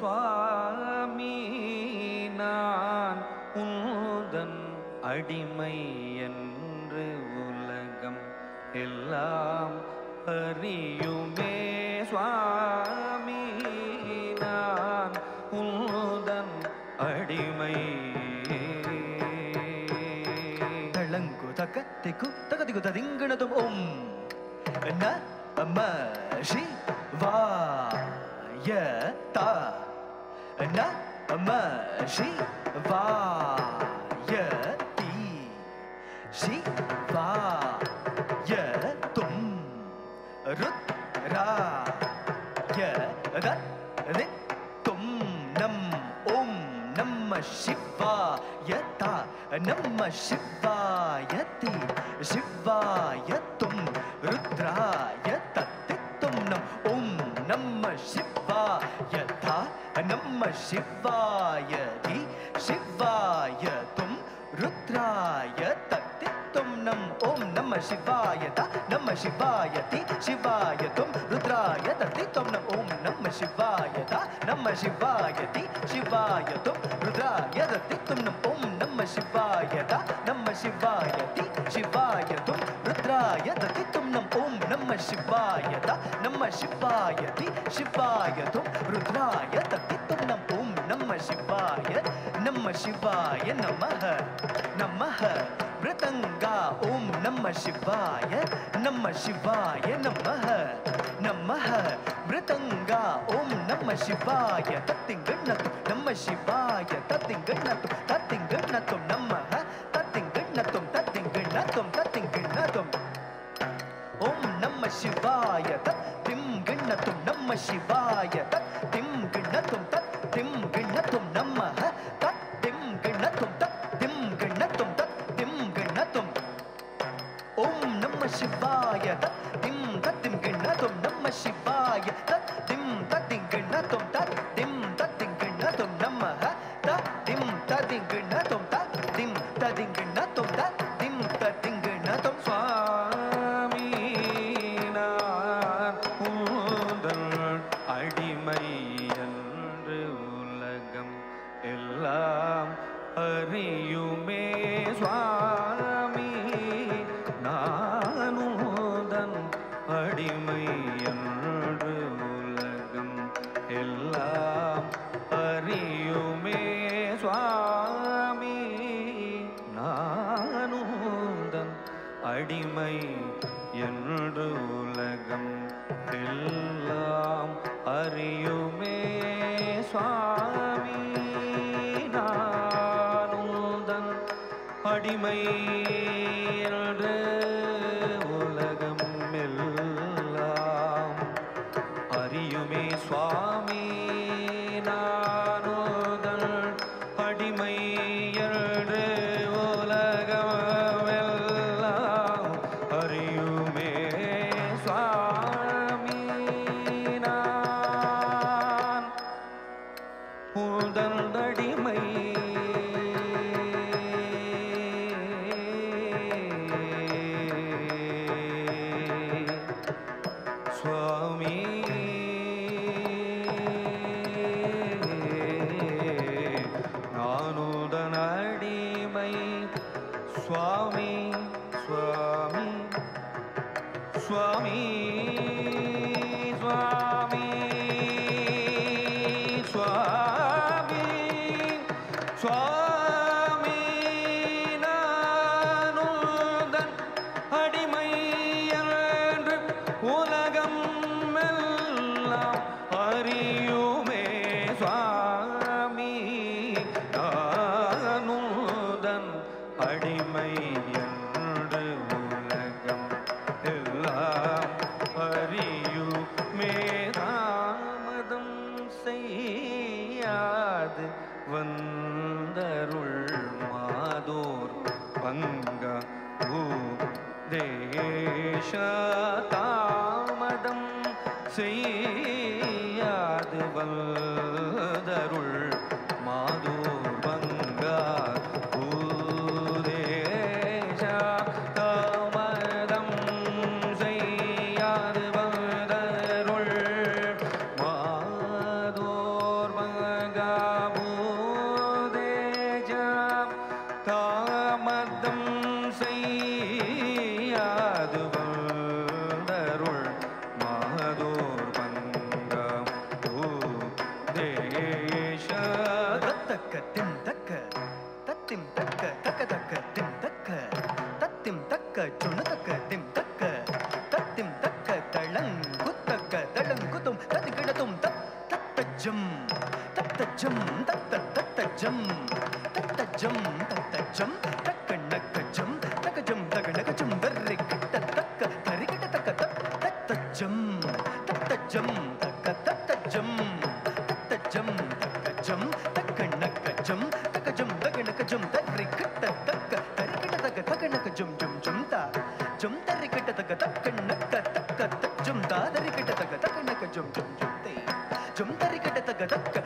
சுவாமி நான் உந்தன் அடிமை என்று உலகம் எல்லாம் அறியுமே. சுவாமி நான் உந்தன் அடிமை. தளங்கு தக்கத்திக்கு தகதிக்கு ததிங்கனதும் ஓம் நமः சிவாய நமः சிவாய தி சிவாய தும் ருத்ராய தத்ரித்தும் நம் ஓம் நமः சிவாய தா நமः சிவாய தி சிவாய தும் ருத்ராய Namah Shivaya Di Shivaya Tum Rudraya Tatti Tum Nam Om Namah Shivaya Ta Namah Shivaya Di Shivaya Tum Rudraya Tatti Tum Nam Om Namah Shivaya Ta Namah Shivaya Di Shivaya Tum Rudraya Tatti Tum Nam Om Namah Shivaya Ta Namah Shivaya Di Shivaya Tum Rudraya Tatti Tum Nam Om Namah Shivaya Ta Namah Shivaya Di Shivaya Tum Rudraya Tatti Shivaya Namah Shivaya Namaha Namaha Mritanga Om Namah Shivaya Namah Shivaya Namaha Namaha Mritanga Om Namah Shivaya Tathinganath Namah Shivaya Tathinganath Tathinganath Namaha Tathinganath Tathinganath Tathinganath Om Namah Shivaya Tathinganath Namah Shivaya Tathinganath Tathinganath Shivaya tat dim ganatum namah Shivaya tat dim tatim ganatum namaha tat dim tatim ganatum swami naan undan adimai endru ulagam ellam ariyume swami naan அடிமை என்று உலகம் எல்லாம் அறியுமே. சுவாமி நானுந்தன் அடிமை என்று உலகம் எல்லாம் அறியுமே. சுவாமி நானுந்தன் அடிமை என்று சுவாமி நானுந்தன் அடிமை என்று உலகமெல்லாம் அறியுமே. சுவாமி நான் உந்தன் அடிமை. சுவாமி Swami, Swami, Swami, Swami, Swami, Swami, Nanundan Adimai endru Ulagam ellam ariyume. Swami, Nanundan அடிமை என்று உலகம் எல்லாம் அறியுமே. தாமதம் செய்யாது வந்தருள் மாதோர் பங்கா தேச. தாமதம் செய்யாது வந்தருள் மாதோர் பங்கா தாமதம் செய்யாது வந்தருள் மாதோர் பங்கம் தேஷ தத்தக்க திம் தக்க தத்திம் தக்க தக்க தக்க திம் தக்க தத்திம் தக்க சுணு தக்க திம் தக்க தத்திம் தக்க தளங்குத்தக்க தளங்குதும் தத்து கிடதும் தத்தஜம் தத்தஜம் தத்த தத்தஜம் jam tak tak jam tak nak jam tak jam berrik tak tak tarik tak tak jam tak jam tak jam tak jam tak nak jam tak jam berrik tak tarik tak nak jam jam tarik tak nak jam tarik tak nak jam jam tarik tak nak jam tarik tak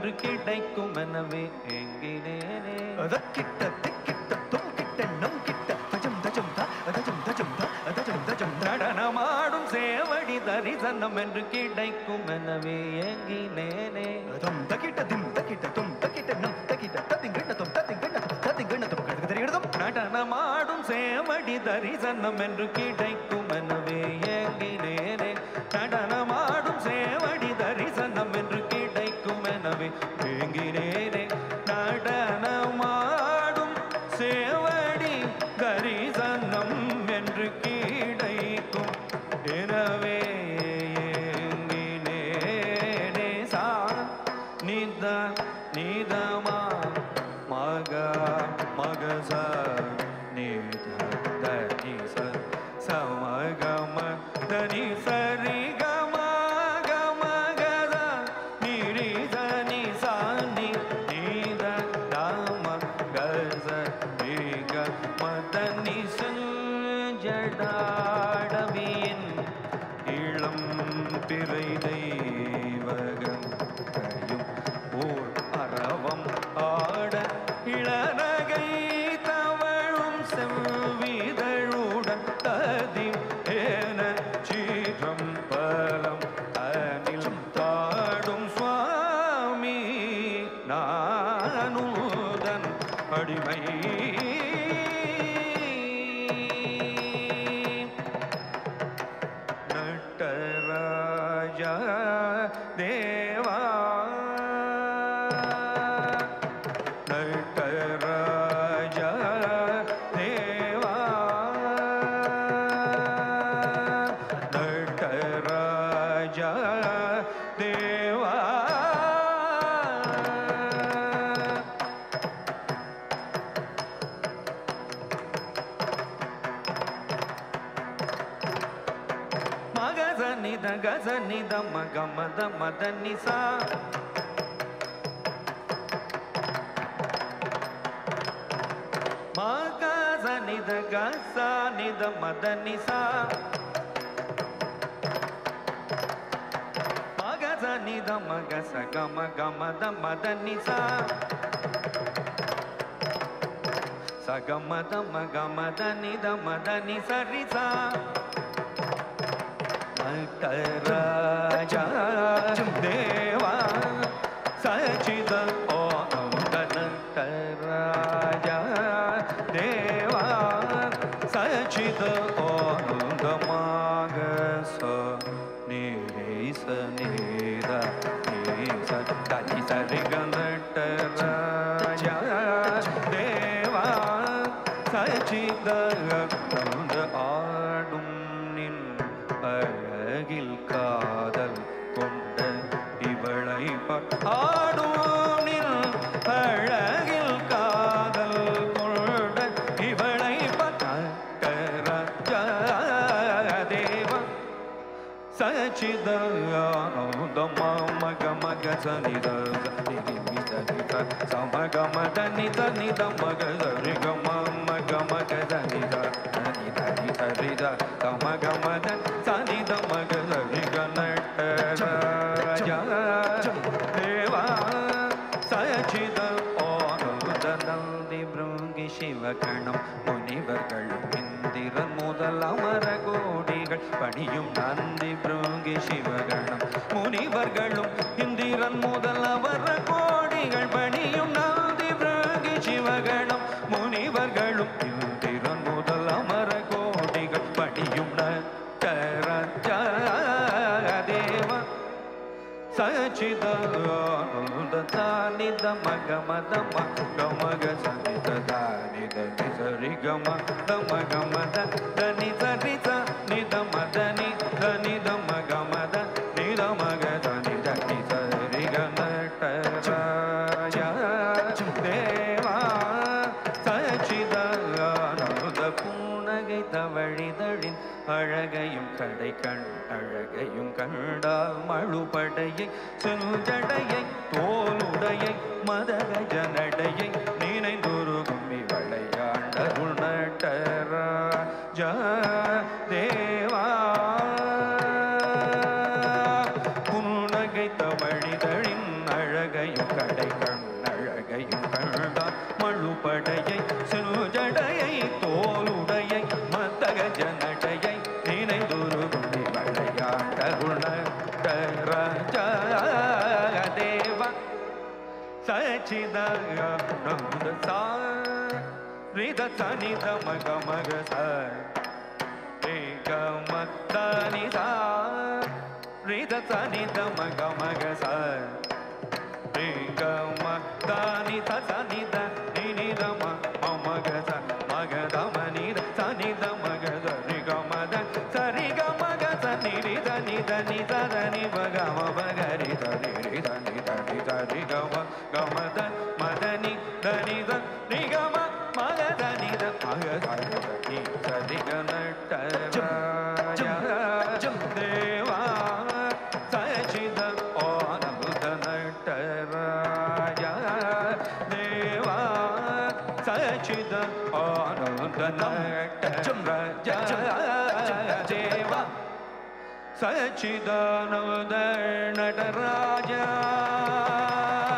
என்று கிடைக்கும் எனவே எங்கினேனே அதக்கிட்ட திக்கிட்ட தூக்கிட்ட நம் கிட்ட தஜம் தஜம் தா தஜம் தஜம் தா தஜம் தஜம் நடனமாடும் சேவடி தரிசனம் என்று கிடைக்கும் எனவே எங்கினேனே அதம் தக்கிட்ட திம் தக்கிட்ட தும் தக்கிட்ட நம் தக்கிட்ட ததிங்கடதும் ததிங்கடதும் ததிங்கடதும் கடுகதரிடதும் நடனமாடும் சேவடி தரிசனம் என்று கிடைக்கும் எனவே எங்கினேனே நடனமாடும் சேவடி தரிசனம் என்று வேங்கினேனே நடனமாடும் சேவடி தரிசனம் என்று கிடைக்கும் எனவே ஏங்கினேனே சாநித நிதமா மக மகச நித தனி சமகம தனி சரி மத மத நிசா மகச நித கச நித மத நிசா மகச நித மகச கம கமத மத நிசா சகமத மகமத நித மத நிசரிசா Nataraja Deva Sachidananda Nataraja Deva Sachidananda Sachidananda Nataraja Deva Sachidananda Nataraja Shivakanam Padiyum Nandi Brungi Shivaganam Muni Vargalum Indiran Mudalavar Kodigal Padiyum Nandi Brungi Shivaganam Muni Vargalum Indiran Mudalavar Kodigal Padiyum Nataraja Deva Sachidananda Tanidama Gamadama Gamaga Sanita Tanida Nisarigama Dama Gamada Danisarita Aragayum Kanda, Malupadayay, Sunjadayay, Toludayay, Madagajanadayay, Nina Durukumi Valayanda, Nataraja Deva Punagaita Vadidin, Aragayum Kadakan, Aragayum Kanda, Malupadayay, Sunjadayay, Toludayay, Madagajanadayay. Sachidananda Ridathanida Magamagasa Rigamathanida Ridathanida Magamagasa Rigamathanida Sanida Ninidama Amagasa Magadamanida Sanida Magasa Rigamada Sarigamagasa Nirida Nida Nida Dani Bagama Bagarita Nirida Nida Nida Rigama Gamadan, Madani, Danidan, Rigama, Magadanidan, Magadani, Sadiganataraja Deva, Sachidananda Nataraja Deva, Sachidananda Nataraja Deva, Sachidananda Nataraja